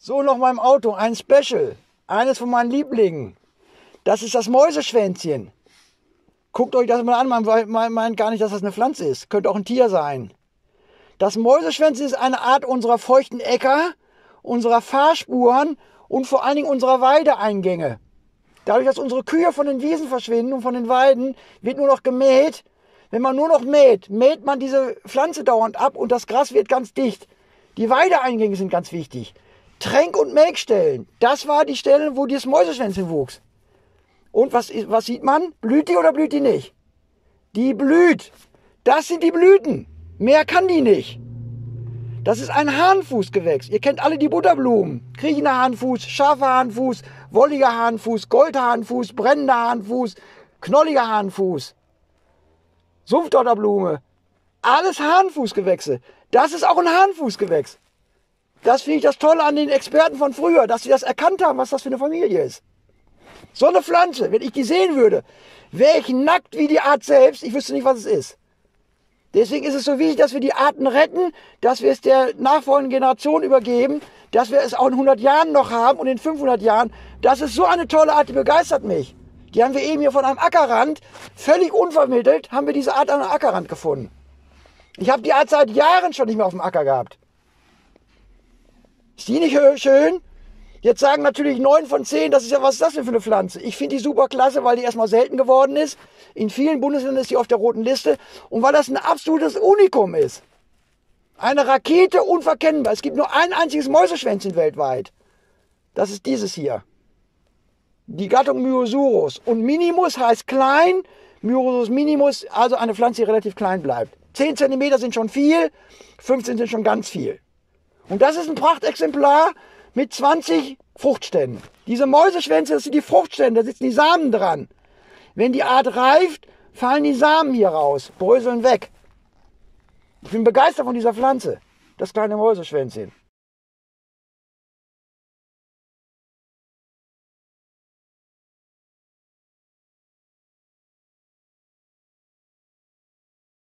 So, noch mal im Auto, ein Special. Eines von meinen Lieblingen. Das ist das Mäuseschwänzchen. Guckt euch das mal an, man meint gar nicht, dass das eine Pflanze ist. Könnte auch ein Tier sein. Das Mäuseschwänzchen ist eine Art unserer feuchten Äcker, unserer Fahrspuren und vor allen Dingen unserer Weideeingänge. Dadurch, dass unsere Kühe von den Wiesen verschwinden und von den Weiden, wird nur noch gemäht. Wenn man nur noch mäht, mäht man diese Pflanze dauernd ab und das Gras wird ganz dicht. Die Weideeingänge sind ganz wichtig. Tränk- und Melkstellen, das war die Stelle, wo dieses Mäuseschwänzchen wuchs. Und was sieht man? Blüht die oder blüht die nicht? Die blüht. Das sind die Blüten. Mehr kann die nicht. Das ist ein Hahnfußgewächs. Ihr kennt alle die Butterblumen. Kriechender Hahnfuß, scharfer Hahnfuß, wolliger Hahnfuß, Goldhahnfuß, brennender Hahnfuß, knolliger Hahnfuß, Sumpfdotterblume. Alles Hahnfußgewächse. Das ist auch ein Hahnfußgewächs. Das finde ich das Tolle an den Experten von früher, dass sie das erkannt haben, was das für eine Familie ist. So eine Pflanze, wenn ich die sehen würde, wäre ich nackt wie die Art selbst. Ich wüsste nicht, was es ist. Deswegen ist es so wichtig, dass wir die Arten retten, dass wir es der nachfolgenden Generation übergeben, dass wir es auch in 100 Jahren noch haben und in 500 Jahren. Das ist so eine tolle Art, die begeistert mich. Die haben wir eben hier von einem Ackerrand, völlig unvermittelt, haben wir diese Art an einem Ackerrand gefunden. Ich habe die Art seit Jahren schon nicht mehr auf dem Acker gehabt. Ist die nicht schön? Jetzt sagen natürlich 9 von 10, das ist ja, was ist das denn für eine Pflanze? Ich finde die super klasse, weil die erstmal selten geworden ist. In vielen Bundesländern ist die auf der roten Liste. Und weil das ein absolutes Unikum ist. Eine Rakete, unverkennbar. Es gibt nur ein einziges Mäuseschwänzchen weltweit. Das ist dieses hier. Die Gattung Myosurus. Und Minimus heißt klein. Myosurus Minimus, also eine Pflanze, die relativ klein bleibt. 10 cm sind schon viel, 15 sind schon ganz viel. Und das ist ein Prachtexemplar. Mit 20 Fruchtständen. Diese Mäuseschwänze, das sind die Fruchtstände, da sitzen die Samen dran. Wenn die Art reift, fallen die Samen hier raus, bröseln weg. Ich bin begeistert von dieser Pflanze, das kleine Mäuseschwänzchen.